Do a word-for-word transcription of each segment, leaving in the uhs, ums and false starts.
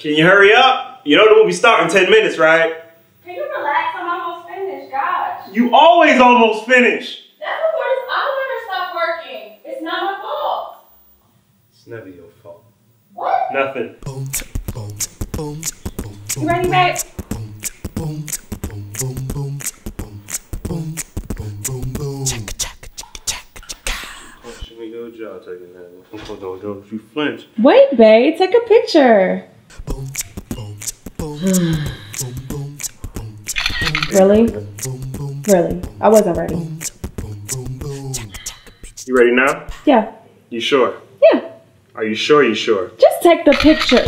Can you hurry up? You know the movie starts in ten minutes, right? Can you relax? I'm almost finished, gosh. You always almost finished. That's the part is I don't stop working. It's not my fault. It's never your fault. What? Nothing. Boom, boom, boom, boom, boom. Running back. Boom, boom, boom, boom, boom, boom, boom, boom, boom. Check, check, check, check, check. Oh, she made no job taking that. Oh, don't, don't, you flinch. Wait, babe, take a picture. Really? Really? I wasn't ready. You ready now? Yeah. You sure? Yeah. Are you sure you sure? Just take the picture.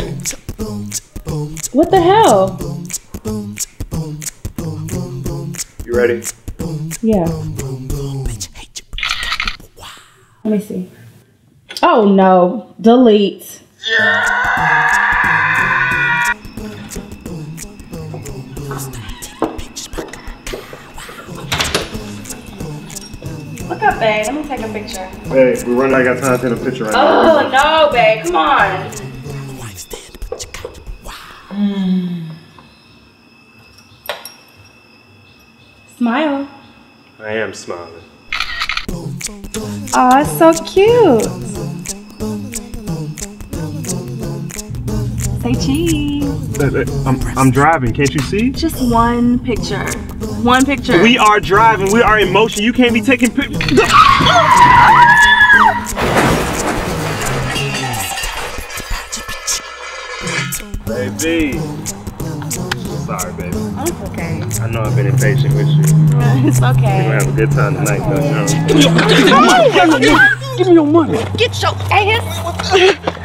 What the hell? You ready? Yeah. Let me see. Oh no. Delete. Yeah! Look up, babe. Let me take a picture. Hey, we're running out of time to take a picture right oh, now. Oh, no, babe. Come on. Mm. Smile. I am smiling. Aw, it's so cute. Say cheese. I'm, I'm driving. Can't you see? Just one picture. One picture. We are driving. We are in motion. You can't be taking pictures. Baby. Sorry, baby. Oh, it's okay. I know I've been impatient with you. Uh, it's okay. We're going to have a good time tonight, though. Give me your money. Give me your money. Give me your money. Get your ass.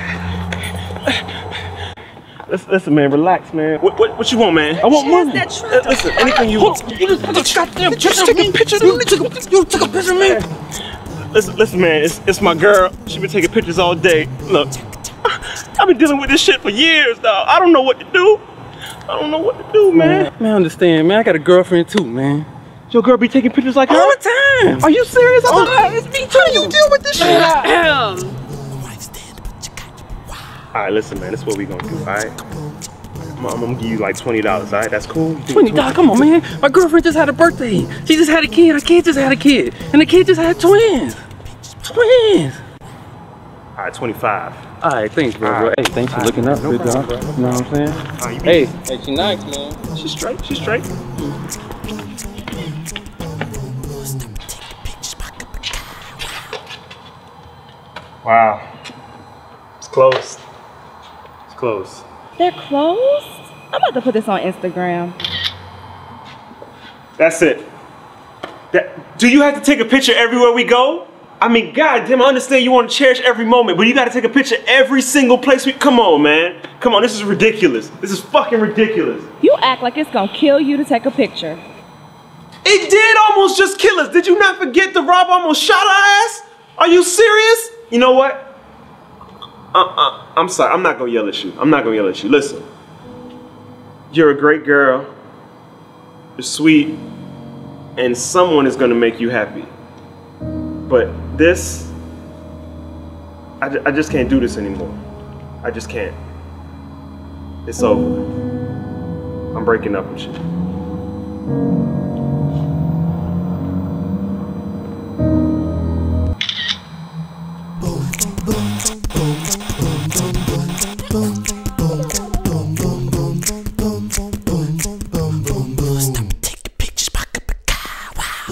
Listen, listen, man, relax, man. What, what, what you want, man? I want money. Uh, listen, anything you want. You just goddamn just took a picture of me. You took a picture of me. Listen, listen, man, it's, it's my girl. She been taking pictures all day. Look, I've been dealing with this shit for years, dog. I don't know what to do. I don't know what to do, man. Man, I understand, man. I got a girlfriend, too, man. Your girl be taking pictures like all her? All the time. Are you serious? I thought, it's me, too. How do you deal with this yeah. shit? Alright, listen, man, this is what we gonna do, alright? I'm, I'm gonna give you like twenty dollars, alright? That's cool? twenty dollars, come on, man. My girlfriend just had a birthday. She just had a kid. Her kid just had a kid. And the kid just had twins. Twins. Alright, twenty-five. Alright, thanks, bro. All right. Hey, thanks for looking up, good dog. You know what I'm saying? Right, you hey, hey, she nice, man. She's straight, she's straight. Wow. It's close. Closed. They're closed? I'm about to put this on Instagram. That's it. That, do you have to take a picture everywhere we go? I mean, goddamn, I understand you want to cherish every moment, but you got to take a picture every single place we... Come on, man. Come on, this is ridiculous. This is fucking ridiculous. You act like it's gonna kill you to take a picture. It did almost just kill us. Did you not forget the robber almost shot our ass? Are you serious? You know what? Uh-uh. I'm sorry. I'm not gonna yell at you. I'm not gonna yell at you. Listen. You're a great girl. You're sweet. And someone is gonna make you happy. But this... I, I just can't do this anymore. I just can't. It's over. I'm breaking up with you.